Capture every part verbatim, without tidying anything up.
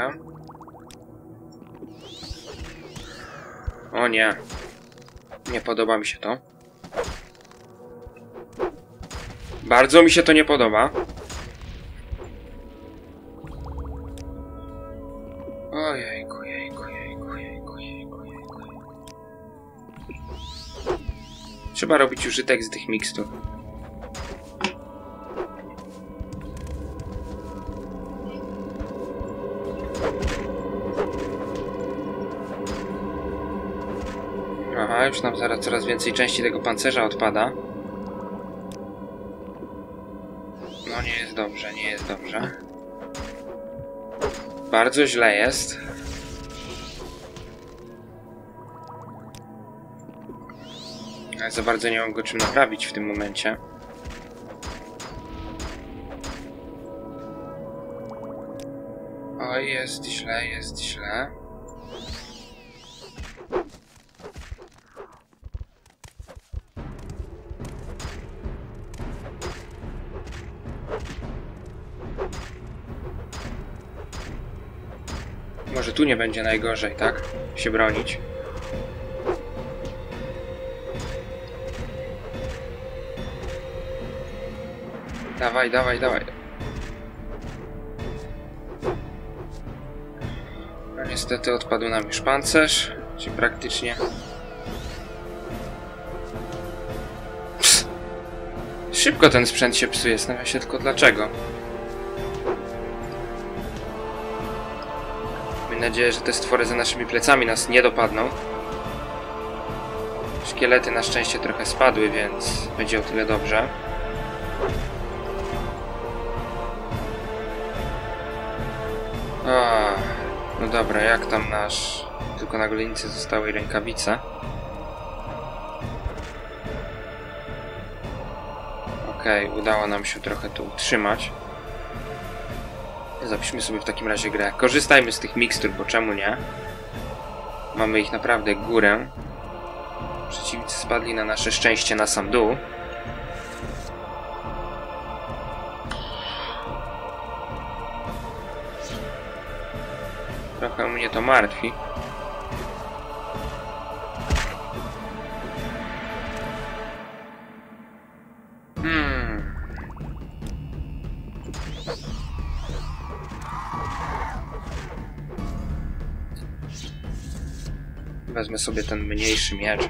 Dobra. O nie. Nie podoba mi się to. Bardzo mi się to nie podoba. Ojejku, jejku, jejku, jejku, jejku, jejku. Trzeba robić użytek z tych mikstur. Aha, już nam zaraz coraz więcej części tego pancerza odpada. No nie jest dobrze, nie jest dobrze. Bardzo źle jest. Ale za bardzo nie mam go czym naprawić w tym momencie. Oj, jest źle, jest źle. Może tu nie będzie najgorzej, tak? Się bronić. Dawaj, dawaj, dawaj. No niestety odpadł nam już pancerz, czy praktycznie. Pst. Szybko ten sprzęt się psuje, zastanawiam się tylko dlaczego. Mam nadzieję, że te stwory za naszymi plecami nas nie dopadną. Szkielety na szczęście trochę spadły, więc będzie o tyle dobrze. A, no dobra, jak tam nasz... Tylko na golenicy zostały i rękawice. Okej, okay, udało nam się trochę tu utrzymać. Zapiszmy sobie w takim razie grę. Korzystajmy z tych mikstur, bo czemu nie? Mamy ich naprawdę górę. Przeciwnicy spadli na nasze szczęście na sam dół. Trochę mnie to martwi. Hmm. Wezmę sobie ten mniejszy miecz.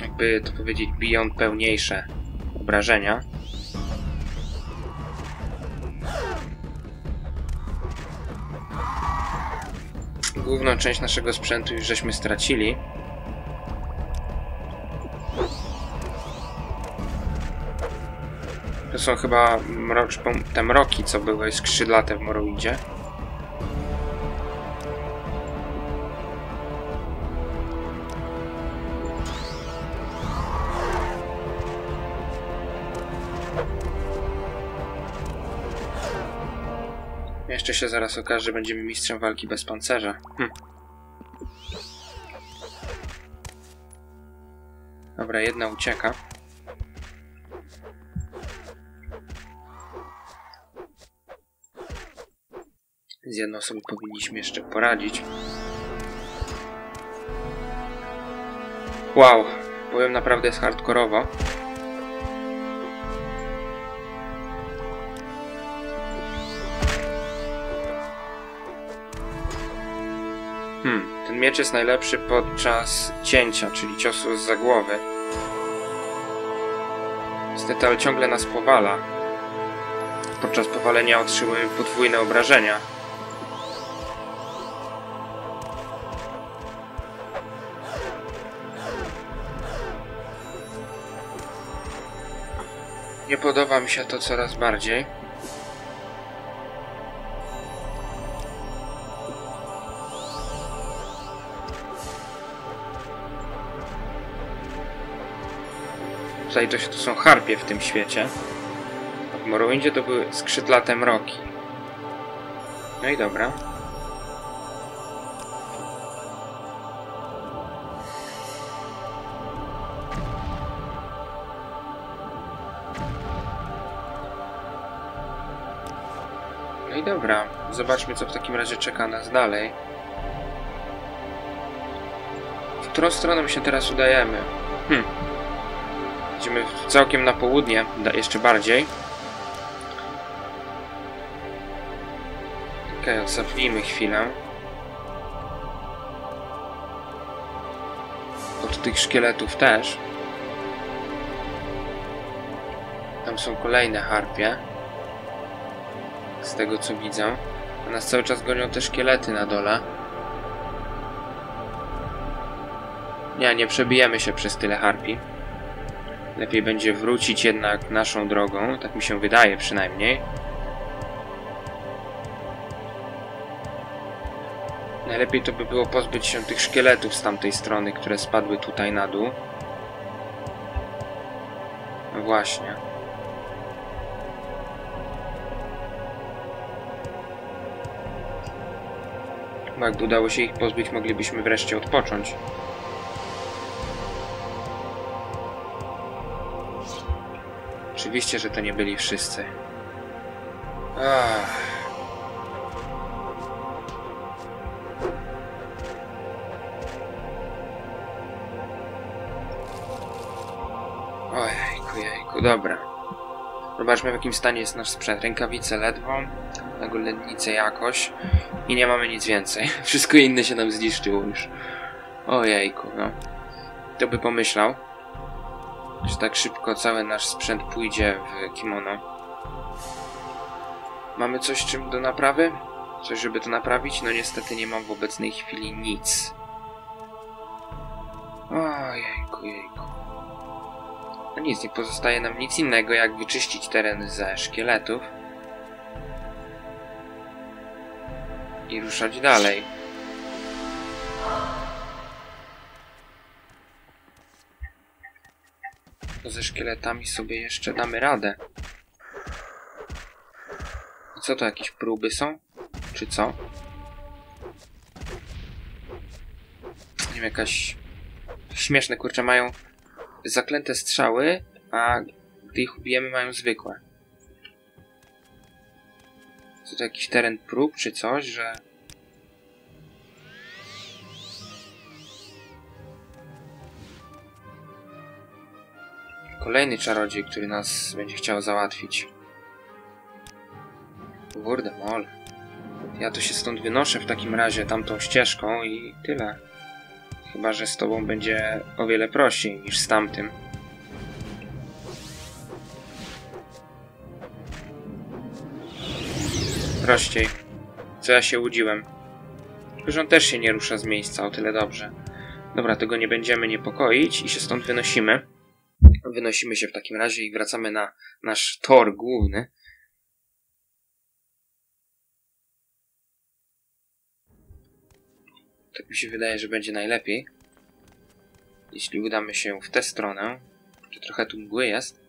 Jakby to powiedzieć, biją pełniejsze obrażenia. Główną część naszego sprzętu już żeśmy stracili. To są chyba mrocz, te mroki, co były skrzydlate w Morrowindzie. Jeszcze się zaraz okaże, że będziemy mistrzem walki bez pancerza. Hm. Dobra, jedna ucieka. Z jedną osobą powinniśmy jeszcze poradzić. Wow, powiem, naprawdę jest hardkorowo. Hmm, ten miecz jest najlepszy podczas cięcia, czyli ciosu zza głowy. Niestety, ale ciągle nas powala. Podczas powalenia otrzymujemy podwójne obrażenia. Nie podoba mi się to coraz bardziej. Tutaj to, się, to są harpie w tym świecie. W Morrowindzie to były skrzydlate mroki. No i dobra. i dobra. Zobaczmy, co w takim razie czeka nas dalej. W którą stronę się teraz udajemy? Hm. Idziemy całkiem na południe, jeszcze bardziej. Okej, okay, odsapnijmy chwilę. Od tych szkieletów też. Tam są kolejne harpie. Z tego co widzę. A nas cały czas gonią te szkielety na dole. Nie, nie przebijemy się przez tyle harpi. Lepiej będzie wrócić jednak naszą drogą. Tak mi się wydaje przynajmniej. Najlepiej to by było pozbyć się tych szkieletów z tamtej strony, które spadły tutaj na dół. No właśnie. Bo jakby udało się ich pozbyć, moglibyśmy wreszcie odpocząć. Oczywiście, że to nie byli wszyscy. Ach. Ojejku, jejku, dobra. Zobaczmy, w jakim stanie jest nasz sprzęt. Rękawice ledwo, nagolennice jakoś i nie mamy nic więcej. Wszystko inne się nam zniszczyło już. Ojejku, no. Kto by pomyślał, że tak szybko cały nasz sprzęt pójdzie w kimono. Mamy coś czym do naprawy? Coś, żeby to naprawić? No niestety nie mam w obecnej chwili nic. Ojejku, jejku. No nic, nie pozostaje nam nic innego, jak wyczyścić teren ze szkieletów. I ruszać dalej. To ze szkieletami sobie jeszcze damy radę. I co to, jakieś próby są? Czy co? Nie wiem, jakaś... Śmieszne, kurczę, mają zaklęte strzały, a gdy ich ubijemy, mają zwykłe. Co to, jakiś teren prób, czy coś, że... Kolejny czarodziej, który nas będzie chciał załatwić. Wurdemol. Ja to się stąd wynoszę w takim razie tamtą ścieżką i tyle. Chyba że z tobą będzie o wiele prościej niż z tamtym. Prościej. Co ja się łudziłem. Już on też się nie rusza z miejsca, o tyle dobrze. Dobra, tego nie będziemy niepokoić i się stąd wynosimy. Wynosimy się w takim razie i wracamy na nasz tor główny. Tak mi się wydaje, że będzie najlepiej. Jeśli udamy się w tę stronę, to trochę tu mgły jest.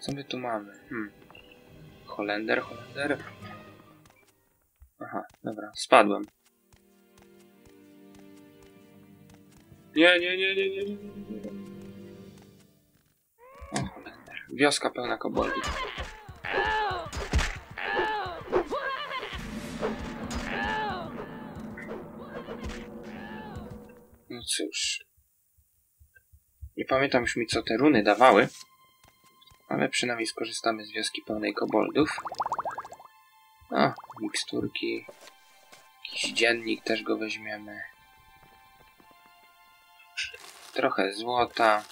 Co my tu mamy? Hmm. Holender, Holender. Aha, dobra, spadłem. Nie, nie, nie, nie, nie, nie, nie. O, Holender. Wioska pełna koboldi. No cóż. Nie pamiętam już mi, co te runy dawały. Ale przynajmniej skorzystamy z wioski pełnej koboldów. O, miksturki. Jakiś dziennik też go weźmiemy. Trochę złota.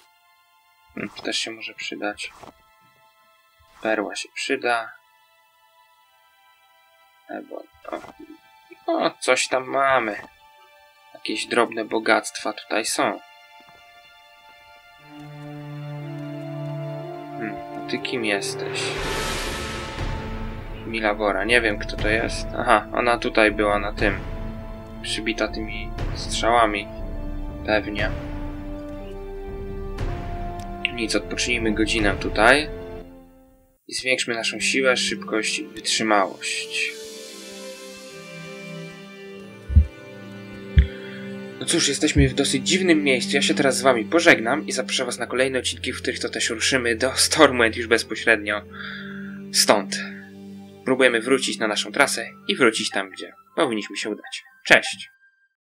Hmm, też się może przydać. Perła się przyda. Albo... O, coś tam mamy. Jakieś drobne bogactwa tutaj są. Hmm, ty kim jesteś? Milagora. Nie wiem, kto to jest. Aha, ona tutaj była na tym. Przybita tymi strzałami. Pewnie. Nic, odpocznijmy godzinę tutaj i zwiększmy naszą siłę, szybkość i wytrzymałość. No cóż, jesteśmy w dosyć dziwnym miejscu. Ja się teraz z wami pożegnam i zapraszam was na kolejne odcinki, w których to też ruszymy do Stormwind już bezpośrednio. Stąd próbujemy wrócić na naszą trasę i wrócić tam, gdzie powinniśmy się udać. Cześć!